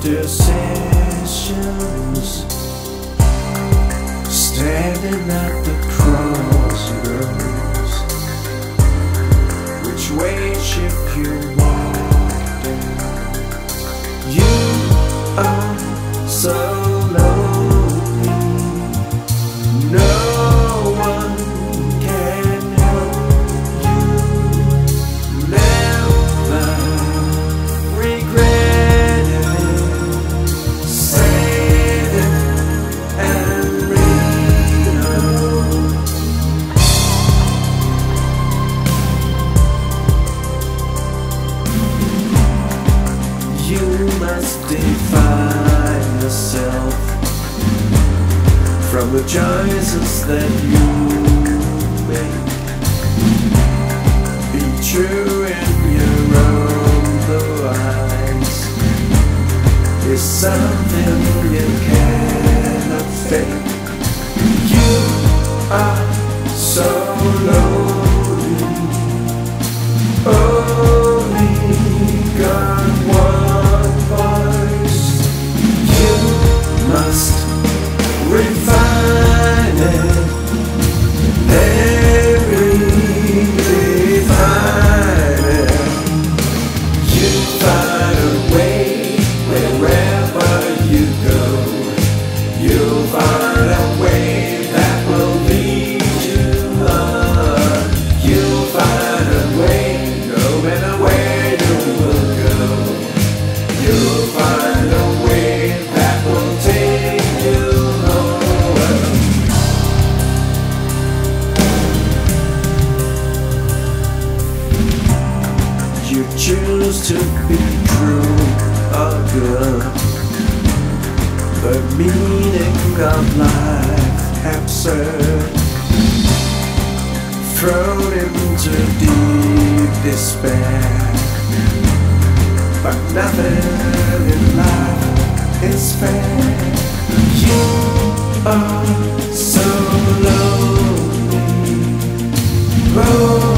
decisions, standing at the crossroads. Which way ship you walked in? You are so lonely, no one can help you. Never regret. Define yourself from the choices that you make. Be true in your own blue eyes. It's something you cannot fake. You are so lonely. Only God wants. Refine it every day, find it. You find a way wherever you go. You'll find a way that will lead you on. You'll find a way, no matter where you will go. You'll find a way that will take. Choose to be true or good. The meaning of life absurd, thrown into deep despair. But nothing in life is fair. You are so lonely. Oh,